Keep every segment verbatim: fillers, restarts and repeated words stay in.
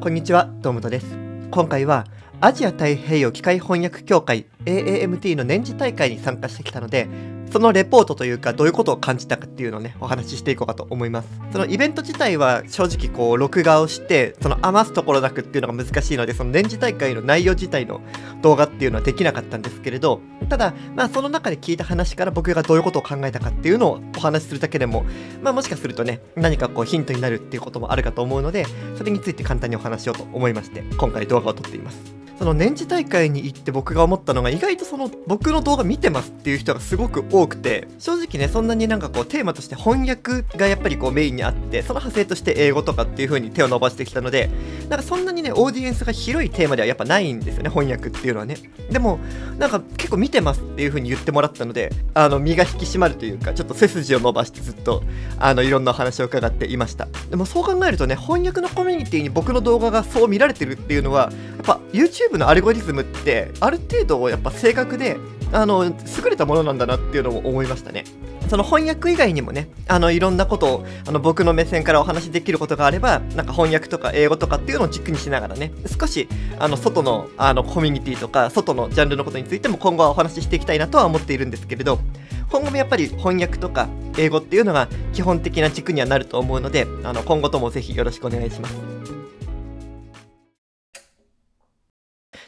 こんにちは、堂本です。今回はアジア太平洋機械翻訳協会 エーエーエムティー の年次大会に参加してきたので、そのレポートというかどういうことを感じたかっていうのをね、お話ししていこうかと思います。そのイベント自体は正直こう録画をしてその余すところなくっていうのが難しいので、その年次大会の内容自体の動画っていうのはできなかったんですけれど、ただまあその中で聞いた話から僕がどういうことを考えたかっていうのをお話しするだけでも、まあもしかするとね、何かこうヒントになるっていうこともあるかと思うので、それについて簡単にお話しようと思いまして、今回動画を撮っています。その年次大会に行って僕が思ったのが、意外とその僕の動画見てますっていう人がすごく多くて、正直ね、そんなになんかこうテーマとして翻訳がやっぱりこうメインにあって、その派生として英語とかっていう風に手を伸ばしてきたので、なんかそんなにねオーディエンスが広いテーマではやっぱないんですよね、翻訳っていうのはね。でもなんか結構見てますっていう風に言ってもらったので、あの身が引き締まるというか、ちょっと背筋を伸ばしてずっとあのいろんなお話を伺っていました。でもそう考えるとね、翻訳のコミュニティに僕の動画がそう見られてるっていうのは、やっぱ YouTubeのアルゴリズムってある程度やっぱ正確であの優れたものなんだなっていうのも思いましたね。その翻訳以外にもね、あのいろんなことをあの僕の目線からお話しできることがあれば、なんか翻訳とか英語とかっていうのを軸にしながらね、少しあの外のあのコミュニティとか外のジャンルのことについても今後はお話ししていきたいなとは思っているんですけれど、今後もやっぱり翻訳とか英語っていうのが基本的な軸にはなると思うので、あの今後ともぜひよろしくお願いします。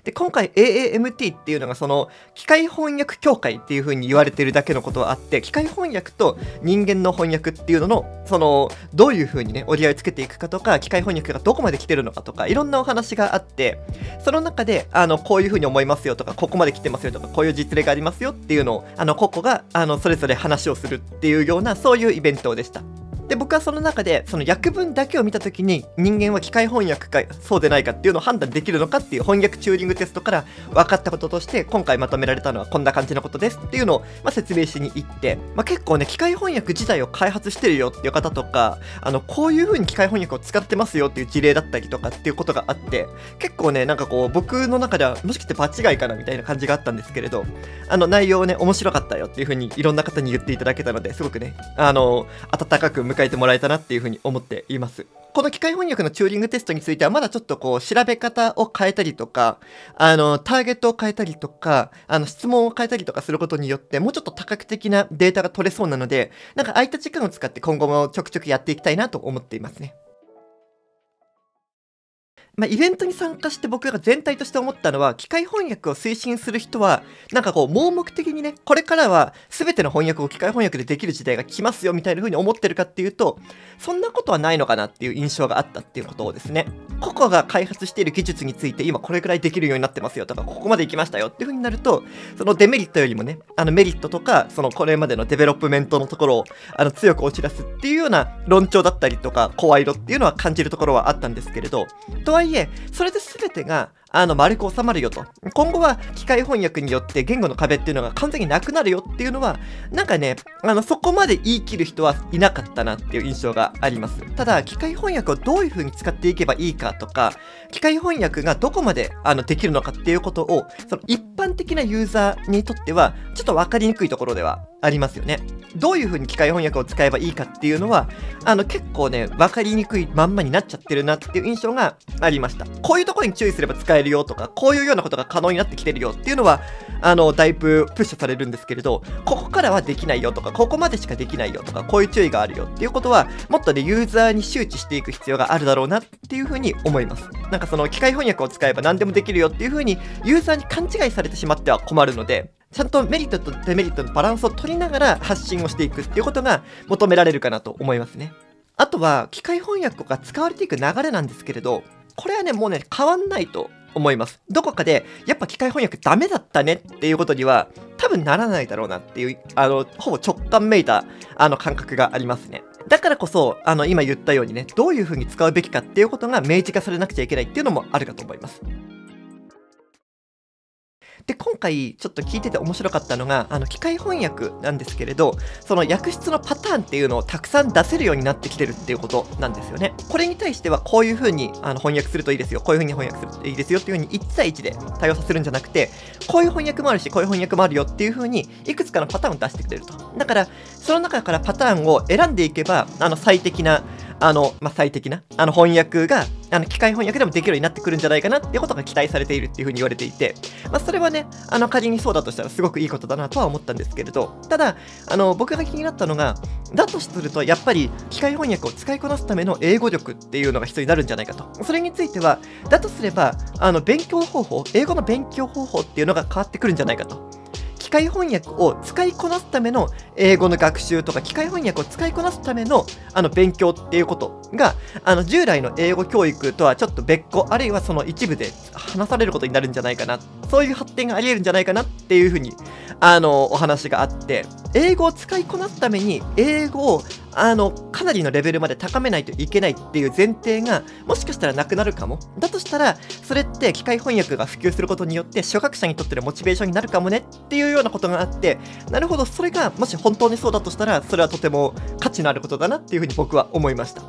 で、今回 エーエーエムティー っていうのがその機械翻訳協会っていう風に言われてるだけのことはあって、機械翻訳と人間の翻訳っていうののそのどういう風にね折り合いをつけていくかとか、機械翻訳がどこまで来てるのかとか、いろんなお話があって、その中であのこういう風に思いますよとか、ここまで来てますよとか、こういう実例がありますよっていうのをあの個々があのそれぞれ話をするっていうような、そういうイベントでした。で、僕はその中でその訳文だけを見た時に、人間は機械翻訳かそうでないかっていうのを判断できるのかっていう翻訳チューリングテストから分かったこととして、今回まとめられたのはこんな感じのことですっていうのを、まあ、説明しに行って、まあ、結構ね機械翻訳自体を開発してるよっていう方とか、あのこういう風に機械翻訳を使ってますよっていう事例だったりとかっていうことがあって、結構ねなんかこう僕の中ではもしかして場違いかなみたいな感じがあったんですけれど、あの内容をね面白かったよっていう風にいろんな方に言っていただけたので、すごくねあの温かく迎えて書いてもらえたなっていう風に思っています。この機械翻訳のチューリングテストについてはまだちょっとこう調べ方を変えたりとか、あのターゲットを変えたりとか、あの質問を変えたりとかすることによって、もうちょっと多角的なデータが取れそうなので、なんか空いた時間を使って今後もちょくちょくやっていきたいなと思っていますね。まあ、イベントに参加して僕が全体として思ったのは、機械翻訳を推進する人はなんかこう盲目的にね、これからは全ての翻訳を機械翻訳でできる時代が来ますよみたいな風に思ってるかっていうと、そんなことはないのかなっていう印象があったっていうことをですね、個々が開発している技術について今これくらいできるようになってますよとか、ここまで行きましたよっていう風になると、そのデメリットよりもねあのメリットとか、そのこれまでのデベロップメントのところをあの強く押し出すっていうような論調だったりとか声色っていうのは感じるところはあったんですけれど、とはいえそれで全てがあの丸く収まるよと、今後は機械翻訳によって言語の壁っていうのが完全になくなるよっていうのは、なんかねあのそこまで言い切る人はいなかったなっていう印象があります。ただ機械翻訳をどういう風に使っていけばいいかとか、機械翻訳がどこまであのできるのかっていうことを、その一般的なユーザーにとってはちょっと分かりにくいところではありますよね。どういう風に機械翻訳を使えばいいかっていうのはあの結構ね分かりにくいまんまになっちゃってるなっていう印象がありました。こういうところに注意すれば使えるよとか、こういうようなことが可能になってきてるよっていうのはあのだいぶプッシュされるんですけれど、ここからはできないよとか、ここまでしかできないよとか、こういう注意があるよっていうことは、もっとねユーザーに周知していく必要があるだろうなっていうふうに思います。なんかその機械翻訳を使えば何でもできるよっていうふうにユーザーに勘違いされてしまっては困るので、ちゃんとメリットとデメリットのバランスを取りながら発信をしていくっていうことが求められるかなと思いますね。あとは機械翻訳が使われていく流れなんですけれど、これはねもうね変わんないと思います。どこかでやっぱ機械翻訳ダメだったねっていうことには多分ならないだろうなっていう、あのほぼ直感めいたあの感覚がありますね。だからこそあの今言ったようにね、どういう風に使うべきかっていうことが明示化されなくちゃいけないっていうのもあるかと思います。で、今回ちょっと聞いてて面白かったのが、あの機械翻訳なんですけれど、その訳出のパターンっていうのをたくさん出せるようになってきてるっていうことなんですよね。これに対してはこういう風にあの翻訳するといいですよ、こういう風に翻訳するといいですよっていう風にいち対いちで対応させるんじゃなくて、こういう翻訳もあるし、こういう翻訳もあるよっていう風にいくつかのパターンを出してくれると。だからその中からパターンを選んでいけば、あの最適なあの、まあ、最適な、あの、翻訳が、あの、機械翻訳でもできるようになってくるんじゃないかなっていうことが期待されているっていうふうに言われていて、まあ、それはね、あの、仮にそうだとしたらすごくいいことだなとは思ったんですけれど、ただ、あの、僕が気になったのが、だとすると、やっぱり、機械翻訳を使いこなすための英語力っていうのが必要になるんじゃないかと。それについては、だとすれば、あの、勉強方法、英語の勉強方法っていうのが変わってくるんじゃないかと。機械翻訳を使いこなすための英語の学習とか、機械翻訳を使いこなすためのあの勉強っていうことが、あの従来の英語教育とはちょっと別個、あるいはその一部で話されることになるんじゃないかな、そういう発展があり得るんじゃないかなっていうふうに、あのお話があって、英語を使いこなすために英語をあのかなりのレベルまで高めないといけないっていう前提がもしかしたらなくなるかも。だとしたら、それって機械翻訳が普及することによって初学者にとってのモチベーションになるかもねっていうようなことがあって、なるほど、それがもし本当にそうだとしたら、それはとても価値のあることだなっていうふうに僕は思いました。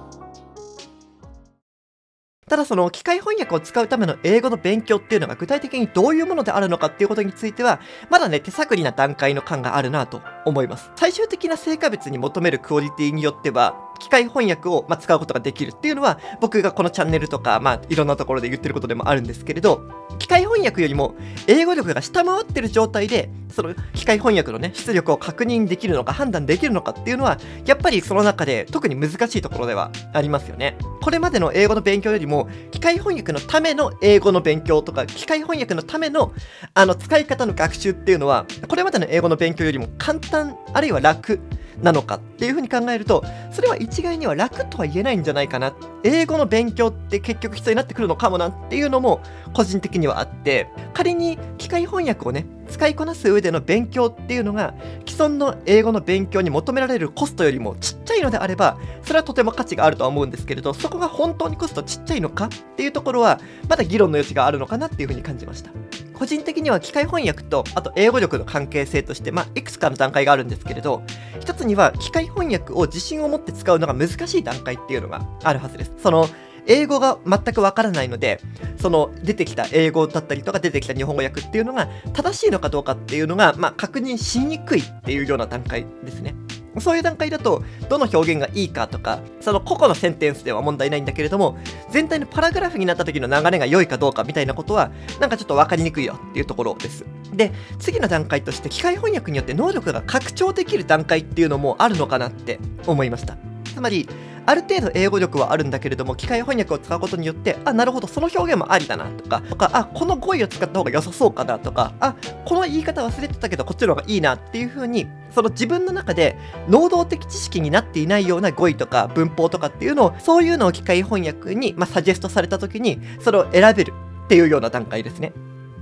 ただ、その機械翻訳を使うための英語の勉強っていうのが具体的にどういうものであるのかっていうことについては、まだね、手探りな段階の感があるなと思います。最終的な成果別に求めるクオリティによっては、機械翻訳をまあ使うことができるっていうのは、僕がこのチャンネルとか、まあ、いろんなところで言ってることでもあるんですけれど、機械翻訳よりも英語力が下回ってる状態で、その機械翻訳のね、出力を確認できるのか、判断できるのかっていうのは、やっぱりその中で特に難しいところではありますよね。これまでの英語の勉強よりも、機械翻訳のための英語の勉強とか、機械翻訳のためのあの使い方の学習っていうのは、これまでの英語の勉強よりも簡単、あるいは楽なのかっていうふうに考えると、それは一概には楽とは言えないんじゃないかな。英語の勉強って結局必要になってくるのかもなっていうのも個人的にはあって、仮に機械翻訳をね、使いこなす上での勉強っていうのが既存の英語の勉強に求められるコストよりもちっちゃいのであれば、それはとても価値があるとは思うんですけれど、そこが本当にコストちっちゃいのかっていうところは、まだ議論の余地があるのかなっていうふうに感じました。個人的には機械翻訳と、あと英語力の関係性として、まあ、いくつかの段階があるんですけれど、一つには機械翻訳を自信を持って使うのが難しい段階っていうのがあるはずです。その英語が全くわからないので、その出てきた英語だったりとか出てきた日本語訳っていうのが正しいのかどうかっていうのが、まあ、確認しにくいっていうような段階ですね。そういう段階だと、どの表現がいいかとか、その個々のセンテンスでは問題ないんだけれども、全体のパラグラフになった時の流れが良いかどうかみたいなことは、なんかちょっと分かりにくいよっていうところです。で、次の段階として、機械翻訳によって能力が拡張できる段階っていうのもあるのかなって思いました。つまり、ある程度英語力はあるんだけれども、機械翻訳を使うことによって、あ、なるほど、その表現もありだなとか、とか、あ、この語彙を使った方が良さそうかなとか、あ、この言い方忘れてたけどこっちの方がいいなっていう風に、その自分の中で能動的知識になっていないような語彙とか文法とかっていうのを、そういうのを機械翻訳に、まあ、サジェストされた時にそれを選べるっていうような段階ですね。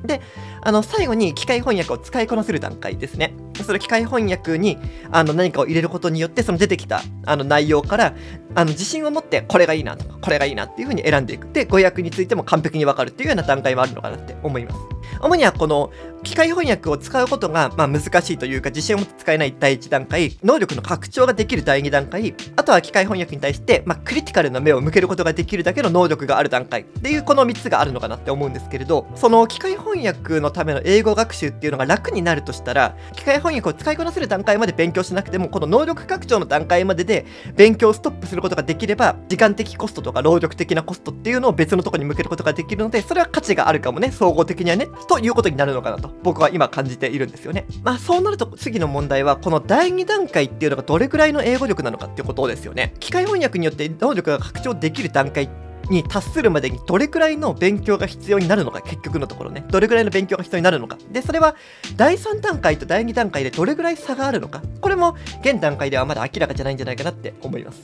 で、あの最後に機械翻訳を使いこなせる段階ですね。それ、機械翻訳にあの何かを入れることによって、その出てきたあの内容からあの自信を持って、これがいいなとかこれがいいなっていう風に選んでいく。で、語訳についても完璧に分かるっていうような段階もあるのかなって思います。主にはこの機械翻訳を使うことが、まあ、難しいというか、自信を持って使えないだいいち段階、能力の拡張ができるだいに段階、あとは機械翻訳に対して、まあ、クリティカルな目を向けることができるだけの能力がある段階っていう、このみっつがあるのかなって思うんですけれど、その機械翻訳のための英語学習っていうのが楽になるとしたら、機械翻訳を使いこなせる段階まで勉強しなくても、この能力拡張の段階までで勉強をストップすることができれば、時間的コストとか労力的なコストっていうのを別のところに向けることができるので、それは価値があるかもね、総合的にはね、ということになるのかなと僕は今感じているんですよね。まあ、そうなると次の問題は、このだいに段階っていうのがどれくらいの英語力なのかっていうことですよね。機械翻訳によって能力が拡張できる段階に達するまでに、どれくらいの勉強が必要になるのか、結局のところね、どれくらいの勉強が必要になるのか。で、それはだいさん段階とだいに段階でどれくらい差があるのか、これも現段階ではまだ明らかじゃないんじゃないかなって思います。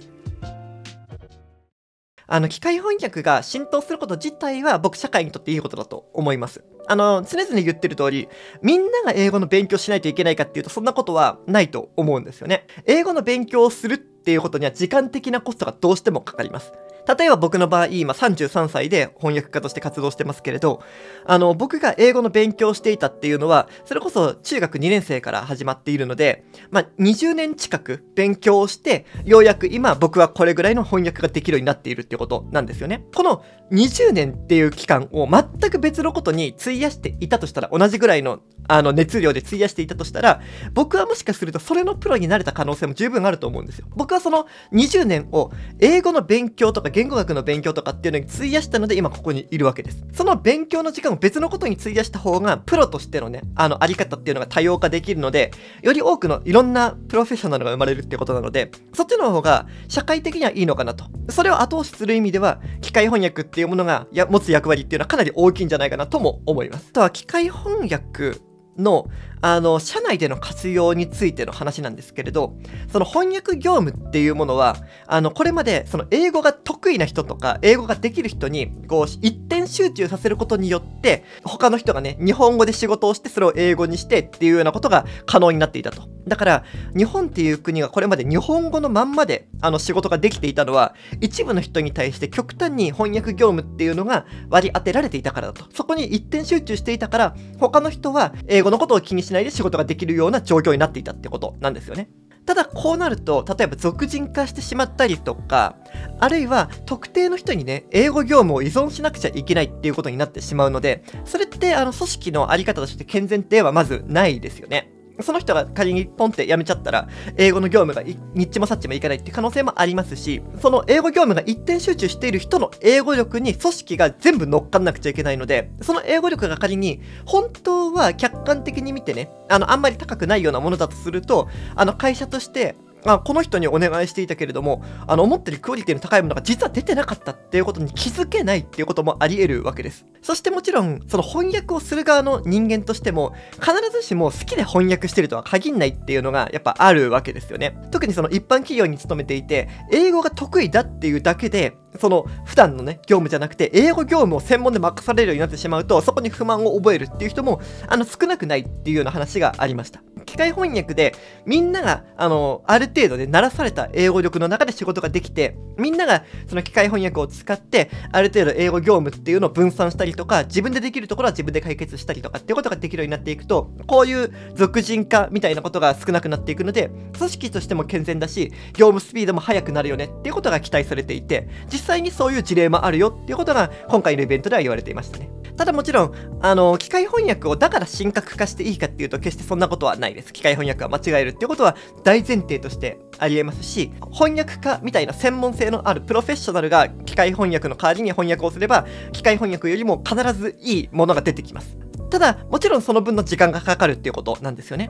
あの、機械翻訳が浸透すること自体は、僕、社会にとっていいことだと思います。あの、常々言ってる通り、みんなが英語の勉強しないといけないかっていうと、そんなことはないと思うんですよね。英語の勉強をするっていうことには、時間的なコストがどうしてもかかります。例えば僕の場合、今さんじゅうさんさいで翻訳家として活動してますけれど、あの、僕が英語の勉強をしていたっていうのは、それこそ中学にねんせいから始まっているので、まあ、にじゅうねん近く勉強をして、ようやく今僕はこれぐらいの翻訳ができるようになっているっていうことなんですよね。このにじゅうねんっていう期間を全く別のことに費やしていたとしたら、同じぐらいの、あの、熱量で費やしていたとしたら、僕はもしかするとそれのプロになれた可能性も十分あると思うんですよ。僕はそのにじゅうねんを英語の勉強とか言語学の勉強とかっていうのに費やしたので今ここにいるわけです。その勉強の時間を別のことに費やした方がプロとしてのね、あのあり方っていうのが多様化できるので、より多くのいろんなプロフェッショナルが生まれるってことなので、そっちの方が社会的にはいいのかなと。それを後押しする意味では、機械翻訳っていうものがや持つ役割っていうのはかなり大きいんじゃないかなとも思います。あとは機械翻訳の、あの、社内での活用についての話なんですけれど、その翻訳業務っていうものは、あの、これまで、その英語が得意な人とか、英語ができる人に、こう、一点集中させることによって、他の人がね、日本語で仕事をして、それを英語にしてっていうようなことが可能になっていたと。だから、日本っていう国がこれまで日本語のまんまで、あの、仕事ができていたのは、一部の人に対して極端に翻訳業務っていうのが割り当てられていたからだと。そこに一点集中していたから、他の人は英語このことを気にしないで仕事ができるような状況になっていたってことなんですよね。ただこうなると、例えば俗人化してしまったりとか、あるいは特定の人にね、英語業務を依存しなくちゃいけないっていうことになってしまうので、それってあの組織のあり方として健全ではまずないですよね。その人が仮にポンって辞めちゃったら、英語の業務がにっちもさっちもいかないっていう可能性もありますし、その英語業務が一点集中している人の英語力に組織が全部乗っかんなくちゃいけないので、その英語力が仮に本当は客観的に見てね、あの、あんまり高くないようなものだとすると、あの、会社として、あ、この人にお願いしていたけれども、あの、思ってるクオリティの高いものが実は出てなかったっていうことに気づけないっていうこともあり得るわけです。そしてもちろん、その翻訳をする側の人間としても、必ずしも好きで翻訳してるとは限んないっていうのがやっぱあるわけですよね。特にその一般企業に勤めていて、英語が得意だっていうだけで、その普段のね、業務じゃなくて、英語業務を専門で任されるようになってしまうと、そこに不満を覚えるっていう人も、あの、少なくないっていうような話がありました。機械翻訳でみんながあのある程度で慣らされた英語力の中で仕事ができて、みんながその機械翻訳を使ってある程度英語業務っていうのを分散したりとか、自分でできるところは自分で解決したりとかっていうことができるようになっていくと、こういう俗人化みたいなことが少なくなっていくので、組織としても健全だし、業務スピードも速くなるよねっていうことが期待されていて、実際にそういう事例もあるよっていうことが今回のイベントでは言われていましたね。ただもちろん、あの、機械翻訳をだから神格化していいかっていうと決してそんなことはないです。機械翻訳は間違えるっていうことは大前提としてあり得ますし、翻訳家みたいな専門性のあるプロフェッショナルが機械翻訳の代わりに翻訳をすれば、機械翻訳よりも必ずいいものが出てきます。ただ、もちろんその分の時間がかかるっていうことなんですよね。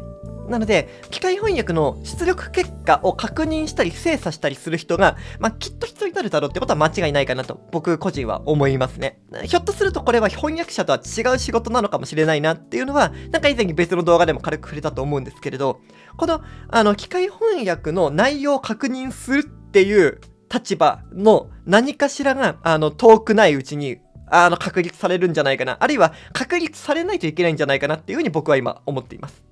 なので、機械翻訳の出力結果を確認したり精査したりする人が、まあ、きっと必要になるだろうってことは間違いないかなと、僕個人は思いますね。ひょっとするとこれは翻訳者とは違う仕事なのかもしれないなっていうのは、なんか以前に別の動画でも軽く触れたと思うんですけれど、この、あの、機械翻訳の内容を確認するっていう立場の何かしらが、あの、遠くないうちに、あの、確立されるんじゃないかな。あるいは、確立されないといけないんじゃないかなっていうふうに僕は今思っています。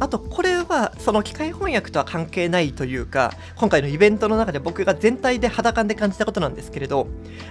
あと、これは、その機械翻訳とは関係ないというか、今回のイベントの中で僕が全体で肌感で感じたことなんですけれど、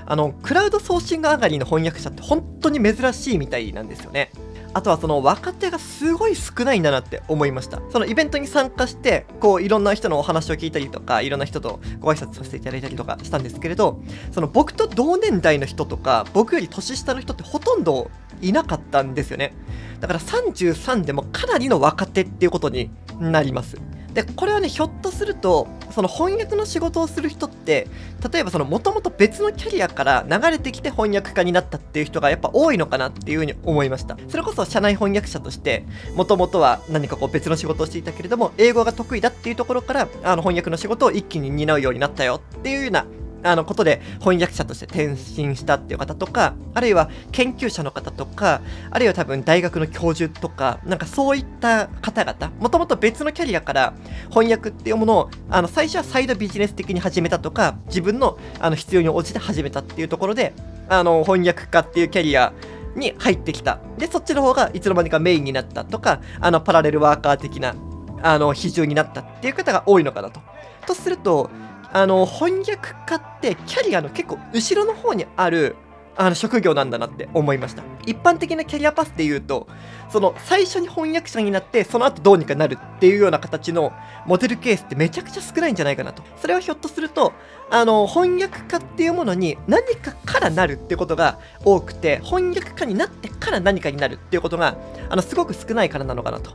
あの、クラウドソーシング上がりの翻訳者って本当に珍しいみたいなんですよね。あとはその若手がすごい少ないんだなって思いました。そのイベントに参加して、こういろんな人のお話を聞いたりとか、いろんな人とご挨拶させていただいたりとかしたんですけれど、その僕と同年代の人とか、僕より年下の人ってほとんどいなかったんですよね。だからさんじゅうさんでもかなりの若手っていうことになります。で、これはね、ひょっとすると、その翻訳の仕事をする人って、例えばそのもともと別のキャリアから流れてきて翻訳家になったっていう人がやっぱ多いのかなっていうふうに思いました。それこそ社内翻訳者として、もともとは何かこう別の仕事をしていたけれども、英語が得意だっていうところから、あの翻訳の仕事を一気に担うようになったよっていうような、あのことで翻訳者として転身したっていう方とか、あるいは研究者の方とか、あるいは多分大学の教授とか、なんかそういった方々、もともと別のキャリアから翻訳っていうものを、あの最初はサイドビジネス的に始めたとか、自分のあの必要に応じて始めたっていうところで、あの翻訳家っていうキャリアに入ってきた。で、そっちの方がいつの間にかメインになったとか、あのパラレルワーカー的なあの比重になったっていう方が多いのかなと。とすると、あの翻訳家ってキャリアの結構後ろの方にあるあの職業なんだなって思いました。一般的なキャリアパスでいうと、その最初に翻訳者になって、その後どうにかなるっていうような形のモデルケースってめちゃくちゃ少ないんじゃないかなと。それはひょっとすると、あの翻訳家っていうものに何かからなるってことが多くて、翻訳家になってから何かになるっていうことがあのすごく少ないからなのかなと。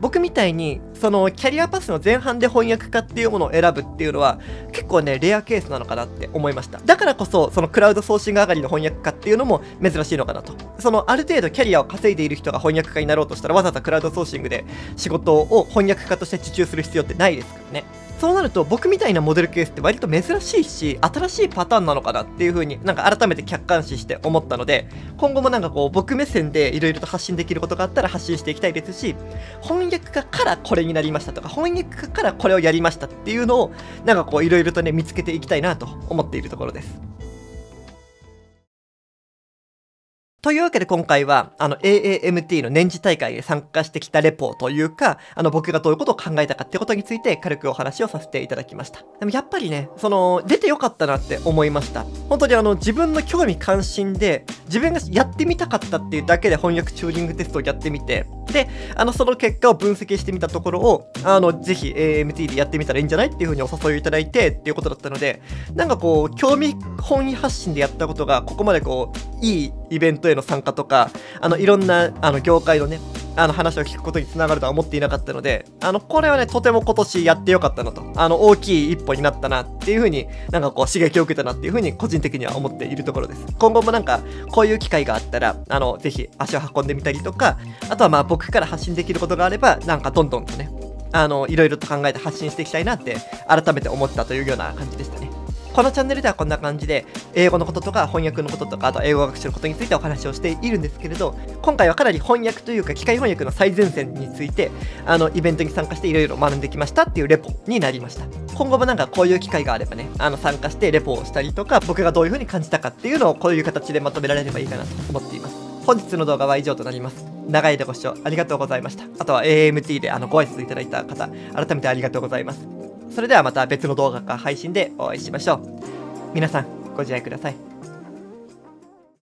僕みたいにそのキャリアパスの前半で翻訳家っていうものを選ぶっていうのは結構ねレアケースなのかなって思いました。だからこそそのクラウドソーシング上がりの翻訳家っていうのも珍しいのかなと。そのある程度キャリアを稼いでいる人が翻訳家になろうとしたら、わざわざクラウドソーシングで仕事を翻訳家として受注する必要ってないですからね。そうなると僕みたいなモデルケースって割と珍しいし、新しいパターンなのかなっていう風になんか改めて客観視して思ったので、今後もなんかこう僕目線でいろいろと発信できることがあったら発信していきたいですし、翻訳家からこれになりましたとか、翻訳家からこれをやりましたっていうのをなんかこういろいろとね見つけていきたいなと思っているところです。というわけで今回は、あの エーエーエムティー の年次大会で参加してきたレポというか、あの僕がどういうことを考えたかってことについて軽くお話をさせていただきました。でもやっぱりね、その出てよかったなって思いました。本当にあの自分の興味関心で、自分がやってみたかったっていうだけで翻訳チューリングテストをやってみて、で、あのその結果を分析してみたところを、あのぜひ エーエーエムティー でやってみたらいいんじゃないっていうふうにお誘いをいただいてっていうことだったので、なんかこう興味本位発信でやったことがここまでこういいイベントへの参加とか、あのいろんなあの業界のねあの話を聞くことにつながるとは思っていなかったので、あのこれはねとても今年やってよかったなと、あの大きい一歩になったなっていう風になんかこう刺激を受けたなっていう風に個人的には思っているところです。今後もなんかこういう機会があったら、あのぜひ足を運んでみたりとか、あとはまあ僕から発信できることがあれば、なんかどんどんとねあのいろいろと考えて発信していきたいなって改めて思ったというような感じでしたね。このチャンネルではこんな感じで英語のこととか翻訳のこととか、あと英語学習のことについてお話をしているんですけれど、今回はかなり翻訳というか機械翻訳の最前線について、あのイベントに参加していろいろ学んできましたっていうレポになりました。今後もなんかこういう機会があればね、あの参加してレポをしたりとか、僕がどういう風に感じたかっていうのをこういう形でまとめられればいいかなと思っています。本日の動画は以上となります。長い間ご視聴ありがとうございました。あとは エーエーエムティー であのご挨拶いただいた方、改めてありがとうございます。それではまた別の動画か配信でお会いしましょう。皆さんご自愛ください。